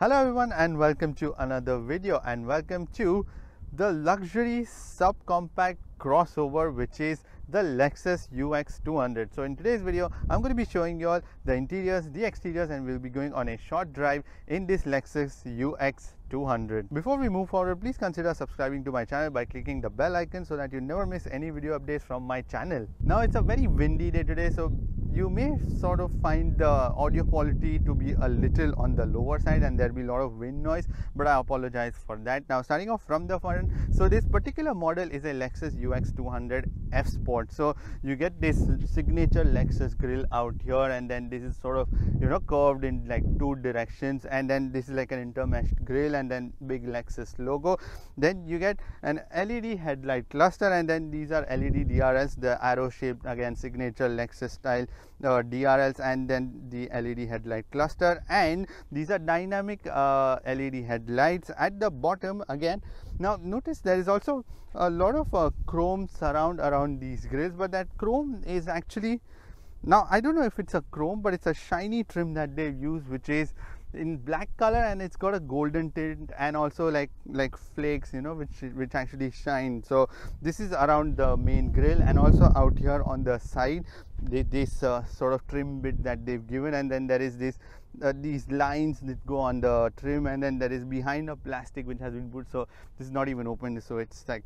Hello everyone and welcome to another video and welcome to the luxury subcompact crossover, which is the Lexus UX 200. So in today's video, I'm going to be showing you all the interiors, the exteriors, and we'll be going on a short drive in this Lexus UX 200. Before we move forward, please consider subscribing to my channel by clicking the bell icon so that you never miss any video updates from my channel. Now it's a very windy day today, so you may sort of find the audio quality to be a little on the lower side and there'll be a lot of wind noise, but I apologize for that. Now starting off from the front, so this particular model is a Lexus UX 200 F Sport. So you get this signature Lexus grille out here, and then this is sort of, you know, curved in like two directions, and then this is like an intermeshed grille and then big Lexus logo. Then you get an LED headlight cluster, and then these are LED DRLs, the arrow shaped, again signature Lexus style DRLs, and then the LED headlight cluster, and these are dynamic LED headlights at the bottom again. Now notice there is also a lot of chrome surround around these grills, but that chrome is actually, now I don't know if it's a chrome, but it's a shiny trim that they've used, which is in black color, and it's got a golden tint and also like flakes, you know, which actually shine. So this is around the main grille, and also out here on the side this sort of trim bit that they've given, and then there is this these lines that go on the trim, and then there is behind a plastic which has been put, so this is not even open, so it's like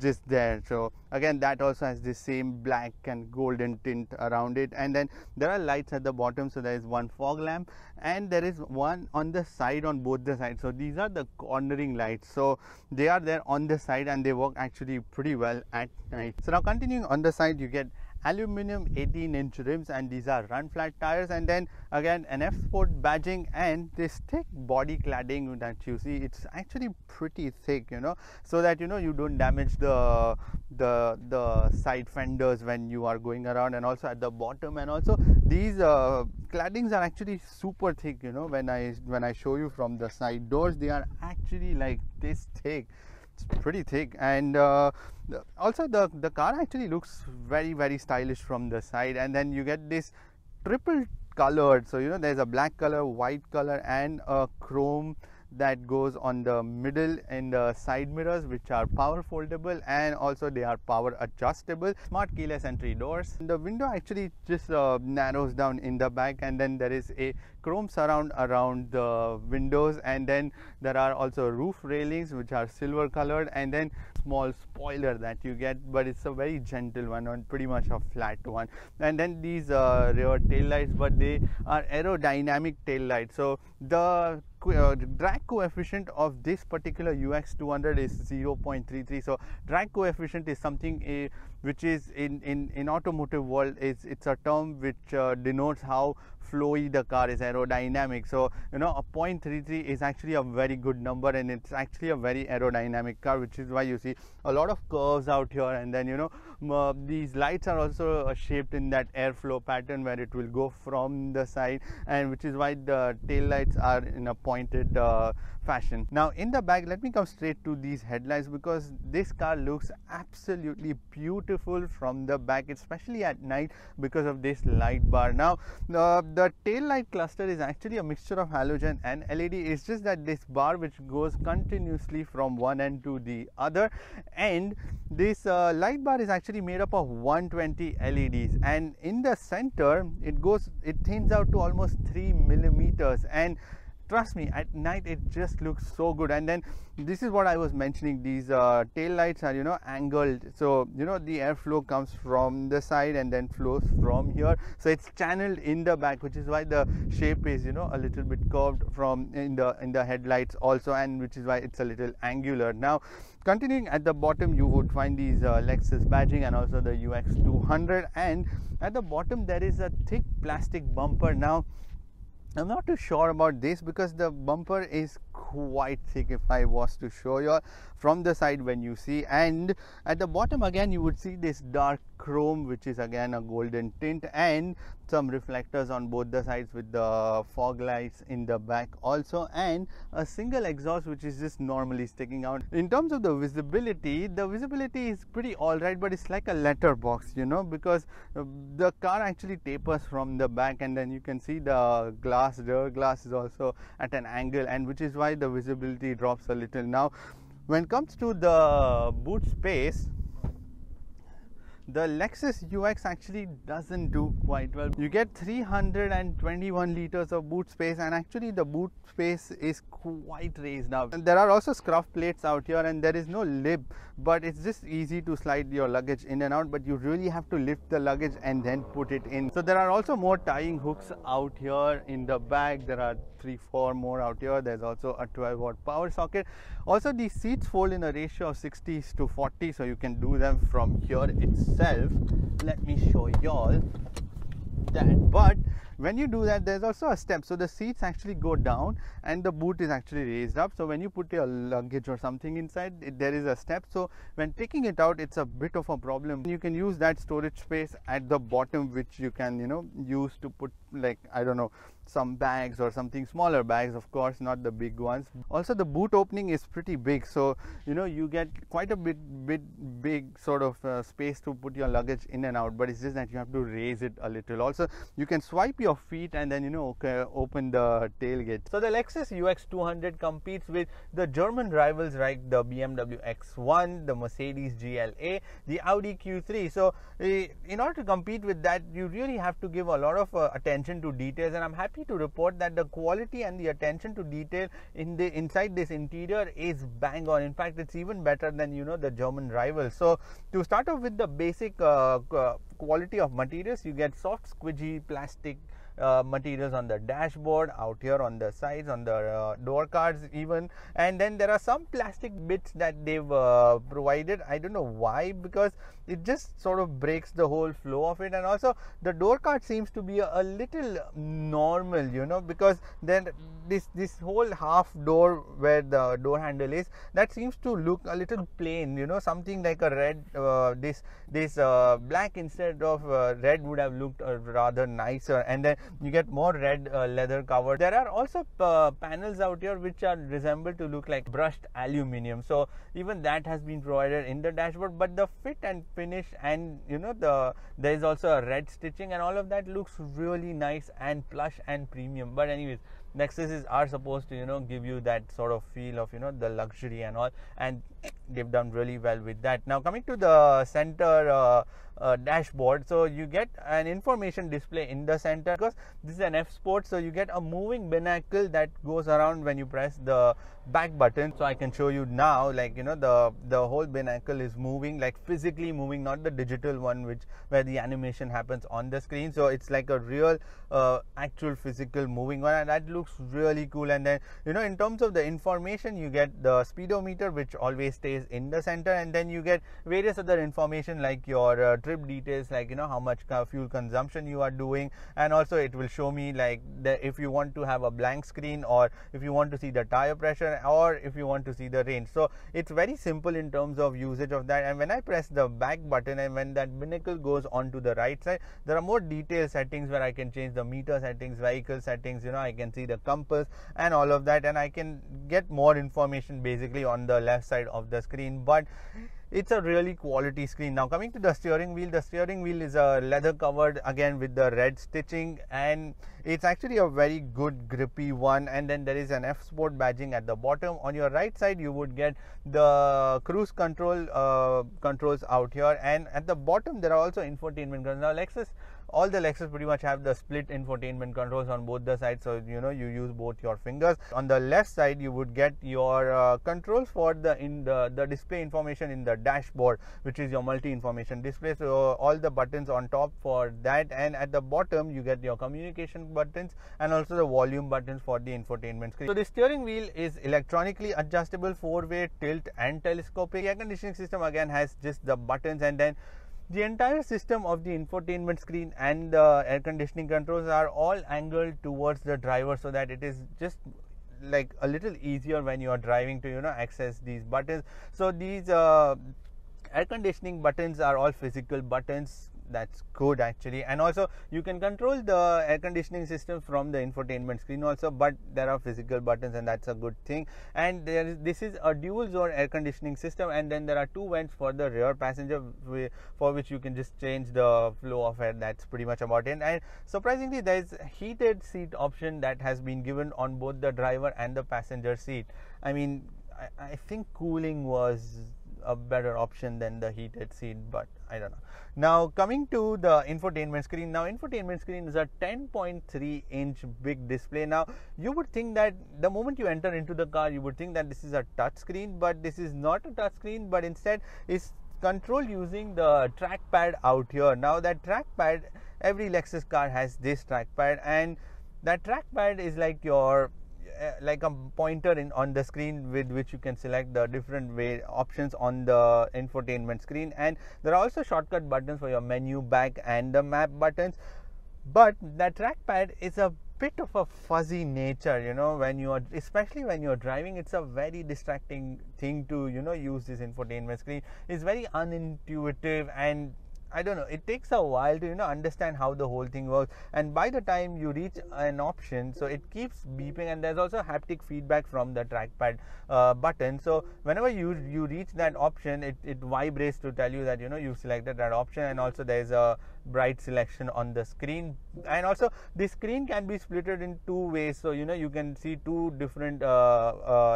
just there. So again, that also has the same black and golden tint around it, and then there are lights at the bottom. So there is one fog lamp, and there is one on the side, on both the sides. So these are the cornering lights, so they are there on the side, and they work actually pretty well at night. So now continuing on the side, you get aluminum 18-inch rims, and these are run flat tires, and then again an F Sport badging, and this thick body cladding that you see, it's actually pretty thick, you know, so that, you know, you don't damage the side fenders when you are going around, and also at the bottom. And also these claddings are actually super thick, you know, when I show you from the side doors, they are actually like this thick. It's pretty thick, and also the car actually looks very, very stylish from the side. And then you get this triple colored, so, you know, there's a black color, white color, and a chrome that goes on the middle in the side mirrors, which are power foldable, and also they are power adjustable. Smart keyless entry doors, and the window actually just narrows down in the back, and then there is a chrome surround around the windows, and then there are also roof railings which are silver colored, and then small spoiler that you get, but it's a very gentle one and pretty much a flat one. And then these rear tail lights, but they are aerodynamic tail lights, so the drag coefficient of this particular UX 200 is 0.33. so drag coefficient is something which is in automotive world, it's a term which denotes how flowy the car is, aerodynamic. So, you know, a 0.33 is actually a very good number, and it's actually a very aerodynamic car, which is why you see a lot of curves out here. And then, you know, these lights are also shaped in that airflow pattern where it will go from the side, and which is why the tail lights are in a pointed fashion. Now in the back, let me come straight to these headlights, because this car looks absolutely beautiful from the back, especially at night, because of this light bar. Now the tail light cluster is actually a mixture of halogen and LED. It's just that this bar which goes continuously from one end to the other, and this light bar is actually made up of 120 LEDs, and in the center it thins out to almost 3 millimeters, and trust me, at night it just looks so good. And then this is what I was mentioning, these tail lights are, you know, angled, so, you know, the airflow comes from the side and then flows from here, so it's channeled in the back, which is why the shape is, you know, a little bit curved from in the headlights also, and which is why it's a little angular. Now continuing at the bottom, you would find these Lexus badging and also the UX 200, and at the bottom there is a thick plastic bumper. Now I'm not too sure about this, because the bumper is quite thick if I was to show you from the side when you see. And at the bottom again you would see this dark chrome, which is again a golden tint, and some reflectors on both the sides with the fog lights in the back also, and a single exhaust which is just normally sticking out. In terms of the visibility is pretty alright, but it's like a letterbox, you know, because the car actually tapers from the back, and then you can see the glass, rear glass is also at an angle, and which is why the visibility drops a little. Now when it comes to the boot space, the Lexus UX actually doesn't do quite well. You get 321 liters of boot space, and actually the boot space is quite raised up. And there are also scruff plates out here, and there is no lip, but it's just easy to slide your luggage in and out, but you really have to lift the luggage and then put it in. So there are also more tying hooks out here in the back. There are 3-4 more out here. There's also a 12-watt power socket. Also the seats fold in a ratio of 60:40, so you can do them from here itself. Let me show y'all that. But when you do that, there's also a step, so the seats actually go down and the boot is actually raised up. So when you put your luggage or something inside it, there is a step, so when taking it out it's a bit of a problem. You can use that storage space at the bottom, which you can, you know, use to put, like, I don't know, some bags or something, smaller bags, of course, not the big ones. Also the boot opening is pretty big, so you know you get quite a bit big sort of space to put your luggage in and out, but it's just that you have to raise it a little. Also you can swipe your feet and then, you know, open the tailgate. So the Lexus UX 200 competes with the German rivals like the BMW X1, the Mercedes GLA, the Audi Q3. So in order to compete with that, you really have to give a lot of attention to details, and I'm happy to report that the quality and the attention to detail in the inside this interior is bang on. In fact, it's even better than, you know, the German rivals. So to start off with the basic quality of materials, you get soft squidgy plastic materials on the dashboard, out here on the sides, on the door cards even, and then there are some plastic bits that they've provided. I don't know why, because it just sort of breaks the whole flow of it. And also the door card seems to be a little normal, you know, because then this whole half door where the door handle is, that seems to look a little plain, you know, something like a red, black instead of red would have looked rather nicer. And then you get more red leather cover. There are also panels out here which are resembled to look like brushed aluminium, so even that has been provided in the dashboard. But the fit and finish, and you know, there is also a red stitching, and all of that looks really nice and plush and premium. But anyways, Lexuses are supposed to, you know, give you that sort of feel of, you know, the luxury and all, and they've done really well with that. Now coming to the center dashboard, so you get an information display in the center. Because this is an F Sport, so you get a moving binacle that goes around when you press the back button. So I can show you now, like, you know, the whole binacle is moving, like physically moving, not the digital one where the animation happens on the screen. So it's like a real actual physical moving one, and that looks really cool. And then, you know, in terms of the information, you get the speedometer, which always stays in the center, and then you get various other information like your trip details, like, you know, how much fuel consumption you are doing. And also it will show me, like, if you want to have a blank screen, or if you want to see the tire pressure, or if you want to see the range. So it's very simple in terms of usage of that. And when I press the back button, and when that binnacle goes on to the right side, there are more detailed settings where I can change the meter settings, vehicle settings, you know, I can see the compass and all of that, and I can get more information basically on the left side of the screen. But it's a really quality screen. Now coming to the steering wheel, the steering wheel is a leather covered again with the red stitching, and it's actually a very good grippy one. And then there is an F Sport badging at the bottom. On your right side you would get the cruise control controls out here, and at the bottom there are also infotainment controls. Now all the Lexus pretty much have the split infotainment controls on both the sides, so you know you use both your fingers. On the left side you would get your controls for the display information in the dashboard, which is your multi information display, so all the buttons on top for that. And at the bottom you get your communication buttons and also the volume buttons for the infotainment screen. So the steering wheel is electronically adjustable, 4-way, tilt and telescopic. The air conditioning system again has just the buttons, and then the entire system of the infotainment screen and the air conditioning controls are all angled towards the driver, so that it is just like a little easier when you are driving to, you know, access these buttons. So these air conditioning buttons are all physical buttons. That's good actually. And also you can control the air conditioning system from the infotainment screen also, but there are physical buttons and that's a good thing. And there is, this is a dual zone air conditioning system, and then there are two vents for the rear passenger, for which you can just change the flow of air. That's pretty much about it. And surprisingly, there is heated seat option that has been given on both the driver and the passenger seat. I mean, I think cooling was a better option than the heated seat, but I don't know. Now coming to the infotainment screen. Now infotainment screen is a 10.3 inch big display. Now you would think that the moment you enter into the car, you would think that this is a touch screen, but this is not a touch screen, but instead it's controlled using the trackpad out here. Now that trackpad, every Lexus car has this trackpad, and that trackpad is like your a pointer on the screen, with which you can select the different options on the infotainment screen. And there are also shortcut buttons for your menu, back and the map buttons. But that trackpad is a bit of a fuzzy nature, you know, when you are, especially when you're driving, it's a very distracting thing to, you know, use this infotainment screen. It's very unintuitive, and I don't know, it takes a while to, you know, understand how the whole thing works. And by the time you reach an option, so it keeps beeping, and there's also haptic feedback from the trackpad button. So whenever you reach that option, it vibrates to tell you that, you know, you've selected that option. And also there's a bright selection on the screen. And also the screen can be splitted in two ways, so you know you can see two different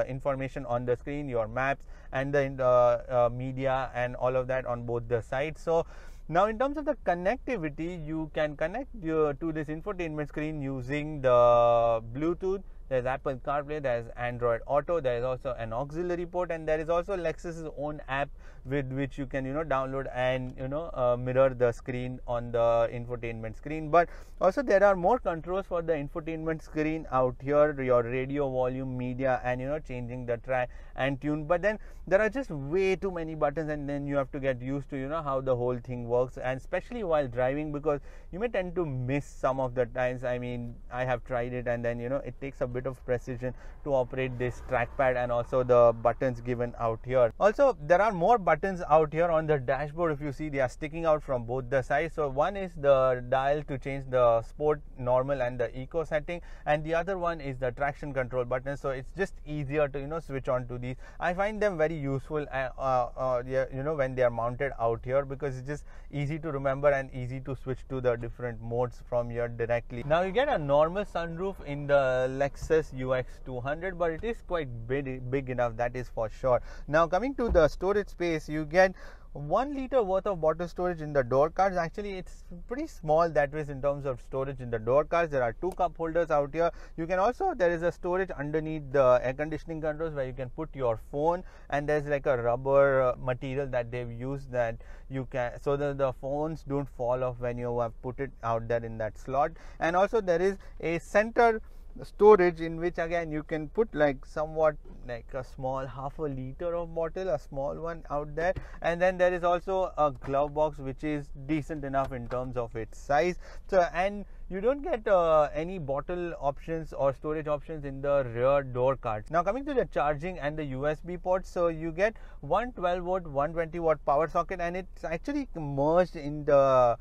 information on the screen, your maps and the media and all of that on both the sides. So now in terms of the connectivity, you can connect to this infotainment screen using the Bluetooth. There's Apple CarPlay, there's Android Auto, there is also an auxiliary port, and there is also Lexus's own app, with which you can, you know, download and, you know, mirror the screen on the infotainment screen. But also there are more controls for the infotainment screen out here, your radio, volume, media, and, you know, changing the track and tune. But then there are just way too many buttons, and then you have to get used to, you know, how the whole thing works, and especially while driving, because you may tend to miss some of the times. I mean, I have tried it, and then, you know, it takes a bit of precision to operate this trackpad and also the buttons given out here. Also there are more buttons out here on the dashboard. If you see, they are sticking out from both the sides. So one is the dial to change the sport, normal and the eco setting, and the other one is the traction control button. So it's just easier to, you know, switch on to these. I find them very useful you know, when they are mounted out here, because it's just easy to remember and easy to switch to the different modes from here directly. Now you get a normal sunroof in the Lexus UX 200, but it is quite big enough, that is for sure. Now coming to the storage space, you get 1 liter worth of bottle storage in the door cards. Actually it's pretty small that way in terms of storage in the door cards. There are two cup holders out here. You can also, there is a storage underneath the air conditioning controls where you can put your phone, and there's like a rubber material that they've used that you can, so that the phones don't fall off when you have put it out there in that slot. And also there is a center storage in which again you can put like somewhat like a small ½ liter of bottle, a small one out there. And then there is also a glove box which is decent enough in terms of its size. So, and you don't get any bottle options or storage options in the rear door cards. Now coming to the charging and the USB ports, so you get 1 12-volt, 120-watt power socket, and it's actually merged in the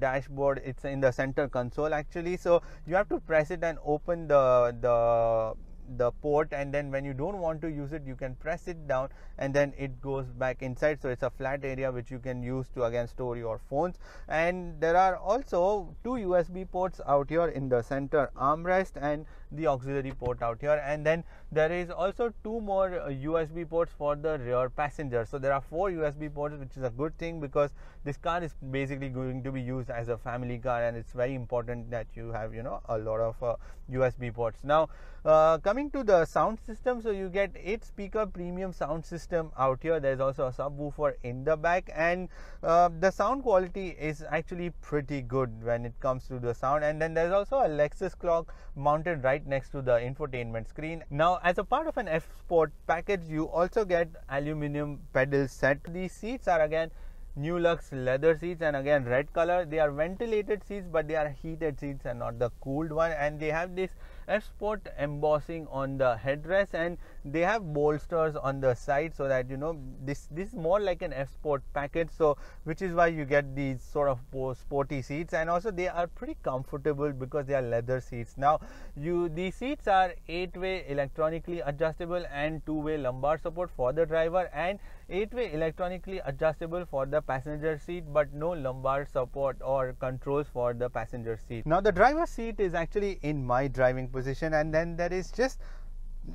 dashboard. It's in the center console actually. So you have to press it and open the port, and then when you don't want to use it, you can press it down and then it goes back inside. So it's a flat area which you can use to again store your phones. And there are also two USB ports out here in the center armrest and the auxiliary port out here. And then there is also two more USB ports for the rear passenger. So there are 4 USB ports, which is a good thing, because this car is basically going to be used as a family car, and it's very important that you have, you know, a lot of USB ports. Now coming to the sound system, so you get 8-speaker premium sound system out here. There's also a subwoofer in the back, and the sound quality is actually pretty good when it comes to the sound. And then there's also a Lexus clock mounted right next to the infotainment screen. Now as a part of an F Sport package, you also get aluminum pedal set. These seats are again Nuluxe leather seats, and again red color. They are ventilated seats, but they are heated seats and not the cooled one. And they have this F Sport embossing on the headrest, and they have bolsters on the side so that, you know, this is more like an F Sport package, so which is why you get these sort of sporty seats. And also they are pretty comfortable because they are leather seats. Now these seats are 8-way electronically adjustable and 2-way lumbar support for the driver, and 8-way electronically adjustable for the passenger seat, but no lumbar support or controls for the passenger seat. Now the driver's seat is actually in my driving position, and then there is just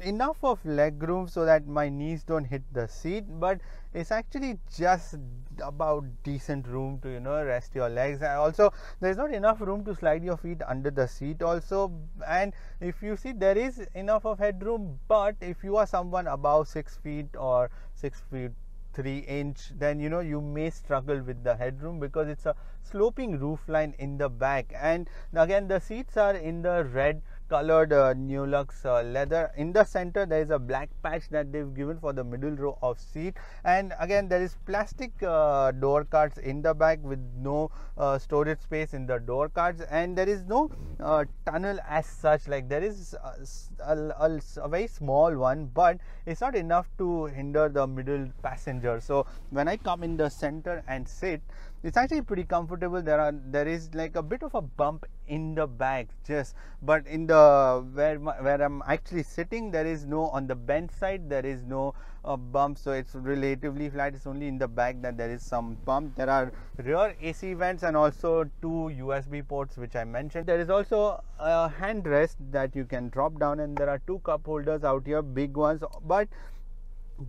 enough of leg room so that my knees don't hit the seat, but it's actually just about decent room to, you know, rest your legs. And also there's not enough room to slide your feet under the seat also. And if you see, there is enough of headroom, but if you are someone above 6 feet or 6 feet 3 inch, then, you know, you may struggle with the headroom because it's a sloping roofline in the back. And again, the seats are in the red colored Nuluxe leather. In the center there is a black patch that they've given for the middle row of seat, and again there is plastic door cards in the back with no storage space in the door cards, and there is no tunnel as such. Like there is a very small one, but it's not enough to hinder the middle passenger. So when I come in the center and sit, it's actually pretty comfortable. There is like a bit of a bump in the back, just, but in the where I'm actually sitting, there is no, on the bench side there is no bump, so it's relatively flat. It's only in the back that there is some bump. There are rear AC vents and also 2 USB ports, which I mentioned. There is also a handrest that you can drop down, and there are 2 cup holders out here, big ones, but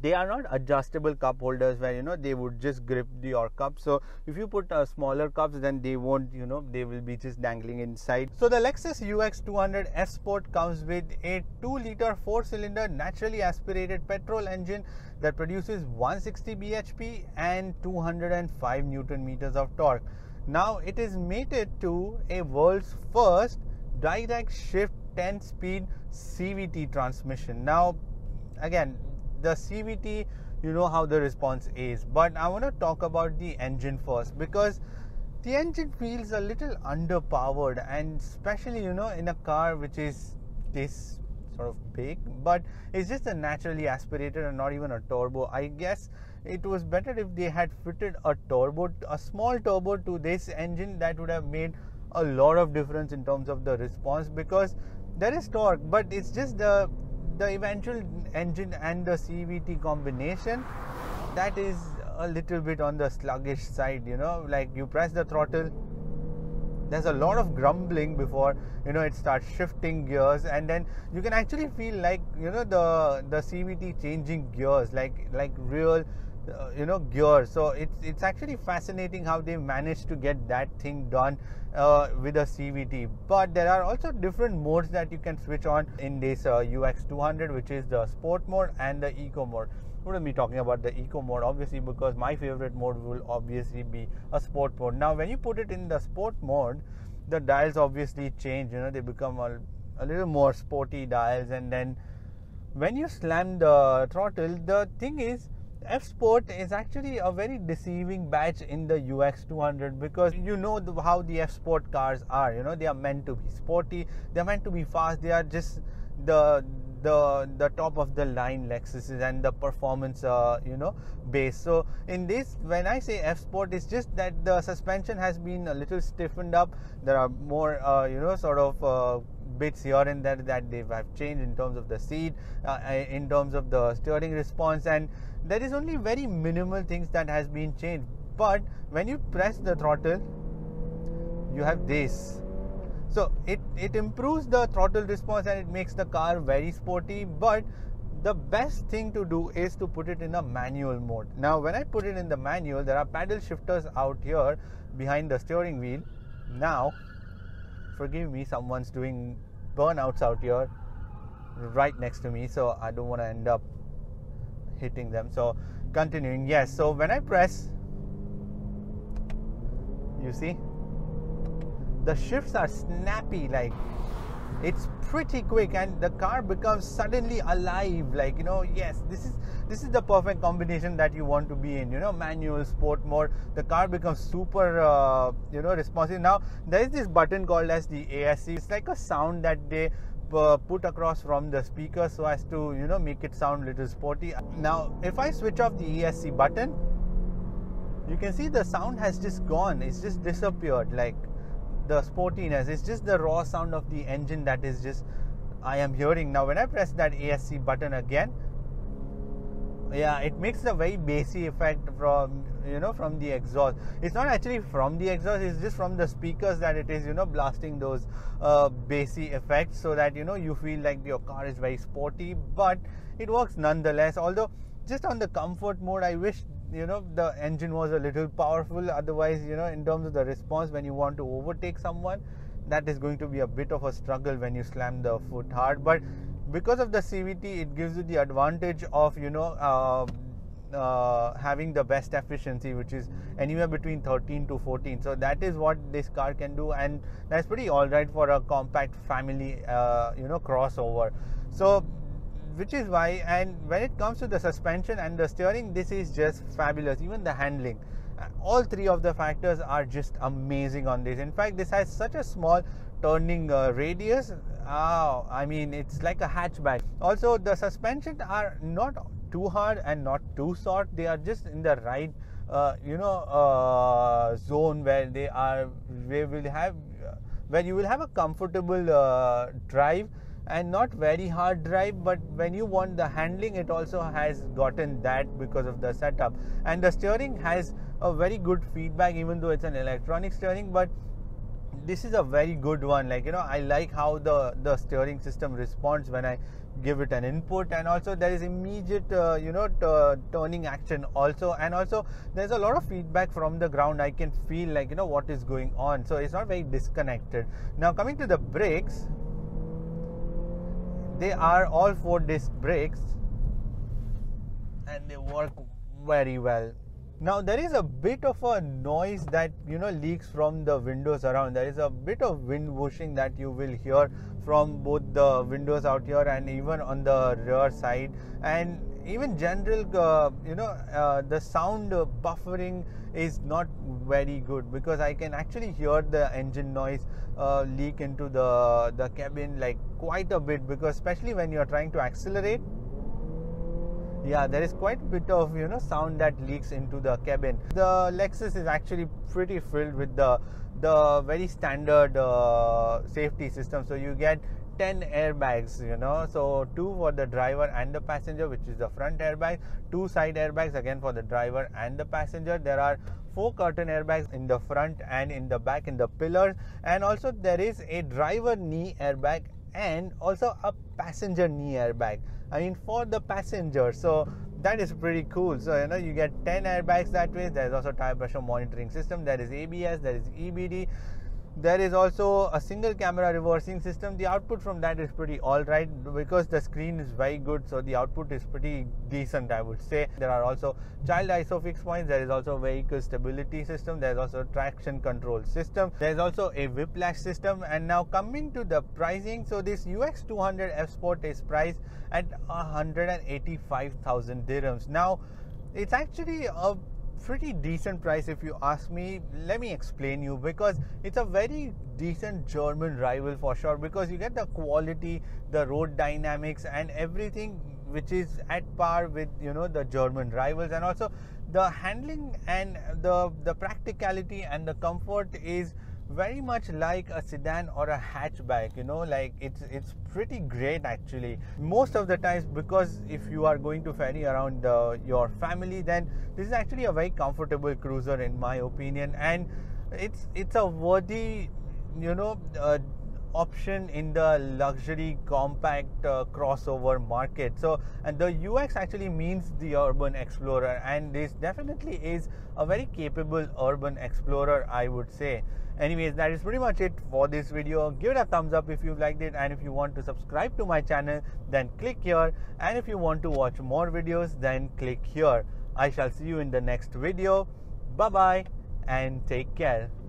they are not adjustable cup holders where, you know, they would just grip your cup. So if you put smaller cups, then they won't, you know, they will be just dangling inside. So the Lexus UX 200 F Sport comes with a 2-liter 4-cylinder naturally aspirated petrol engine that produces 160 bhp and 205 newton meters of torque. Now it is mated to a world's first direct shift 10-speed CVT transmission. Now again, the CVT, you know how the response is, but I want to talk about the engine first, because the engine feels a little underpowered, and especially, you know, in a car which is this sort of big, but it's just a naturally aspirated and not even a turbo. I guess it was better if they had fitted a turbo, a small turbo to this engine. That would have made a lot of difference in terms of the response, because there is torque, but it's just the eventual engine and the CVT combination that is a little bit on the sluggish side. You know, like you press the throttle, there's a lot of grumbling before, you know, it starts shifting gears, and then you can actually feel like, you know, the CVT changing gears like real you know, gear. So it's actually fascinating how they managed to get that thing done with a CVT. But there are also different modes that you can switch on in this UX 200, which is the sport mode and the eco mode. Wouldn't be talking about the eco mode obviously, because my favorite mode will obviously be a sport mode. Now when you put it in the sport mode, the dials obviously change, you know, they become a little more sporty dials, and then when you slam the throttle, the thing is, F Sport is actually a very deceiving batch in the UX 200, because you know how the F Sport cars are. You know, they are meant to be sporty, they are meant to be fast, they are just the top of the line Lexuses and the performance you know, base. So in this, when I say F Sport, it's just that the suspension has been a little stiffened up. There are more you know, sort of bits here and there that they have changed in terms of the seat, in terms of the steering response, and there is only very minimal things that has been changed. But when you press the throttle, you have this. So it improves the throttle response and it makes the car very sporty, but the best thing to do is to put it in a manual mode. Now when I put it in the manual, there are paddle shifters out here behind the steering wheel. Now forgive me, someone's doing burnouts out here right next to me, so I don't want to end up hitting them. So continuing, yes, so when I press, you see the shifts are snappy, like it's pretty quick, and the car becomes suddenly alive, like, you know. Yes, this is the perfect combination that you want to be in, you know, manual, sport mode. The car becomes super you know, responsive. Now there is this button called as the ASC. It's like a sound that they put across from the speaker so as to, you know, make it sound little sporty. Now if I switch off the ESC button, you can see the sound has just gone, it's just disappeared, like the sportiness, it's just the raw sound of the engine that is just I am hearing. Now when I press that ESC button again, yeah, it makes a very bassy effect from, you know, from the exhaust. It's not actually from the exhaust, it's just from the speakers that it is, you know, blasting those bassy effects, so that, you know, you feel like your car is very sporty, but it works nonetheless. Although just on the comfort mode, I wish, you know, the engine was a little powerful. Otherwise, you know, in terms of the response, when you want to overtake someone, that is going to be a bit of a struggle when you slam the foot hard. But because of the CVT, it gives you the advantage of, you know, having the best efficiency, which is anywhere between 13 to 14. So that is what this car can do, and that's pretty all right for a compact family you know, crossover. So which is why, and when it comes to the suspension and the steering, this is just fabulous. Even the handling, all three of the factors are just amazing on this. In fact, this has such a small turning radius. Oh, I mean, it's like a hatchback. Also, the suspensions are not too hard and not too short. They are just in the right you know, zone where they are, where you will have a comfortable drive, and not very hard drive. But when you want the handling, it also has gotten that because of the setup. And the steering has a very good feedback, even though it's an electronic steering, but this is a very good one. Like, you know, I like how the steering system responds when I give it an input. And also there is immediate you know, turning action also, and also there's a lot of feedback from the ground. I can feel, like, you know, what is going on, so it's not very disconnected. Now coming to the brakes, they are all 4-disc brakes and they work very well. Now there is a bit of a noise that, you know, leaks from the windows around. There is a bit of wind whooshing that you will hear from both the windows out here and even on the rear side, and even general you know, the sound buffering is not very good, because I can actually hear the engine noise leak into the cabin, like, quite a bit, because especially when you're trying to accelerate. Yeah, there is quite a bit of, you know, sound that leaks into the cabin. The Lexus is actually pretty filled with the very standard safety system. So you get 10 airbags, you know, so 2 for the driver and the passenger, which is the front airbag, 2 side airbags again for the driver and the passenger. There are 4 curtain airbags in the front and in the back in the pillars, and also there is a driver knee airbag and also a passenger knee airbag, I mean, for the passenger. So that is pretty cool. So, you know, you get 10 airbags that way. There is also tire pressure monitoring system, there is ABS, there is EBD, there is also a single camera reversing system. The output from that is pretty all right, because the screen is very good, so the output is pretty decent, I would say. There are also child isofix points, there is also vehicle stability system, there is also traction control system, there is also a whiplash system. And now coming to the pricing, so this UX 200 F Sport is priced at 185,000 dirhams. Now it's actually a pretty decent price if you ask me. Let me explain you, because it's a very decent German rival for sure, because you get the quality, the road dynamics and everything which is at par with, you know, the German rivals. And also the handling and the practicality and the comfort is very much like a sedan or a hatchback, you know, like it's pretty great actually most of the times, because if you are going to ferry around your family, then this is actually a very comfortable cruiser in my opinion. And it's a worthy, you know, option in the luxury compact crossover market. So, and the UX actually means the urban explorer, and this definitely is a very capable urban explorer, I would say. Anyways, that is pretty much it for this video. Give it a thumbs up if you liked it, and if you want to subscribe to my channel, then click here, and if you want to watch more videos, then click here. I shall see you in the next video. Bye bye and take care.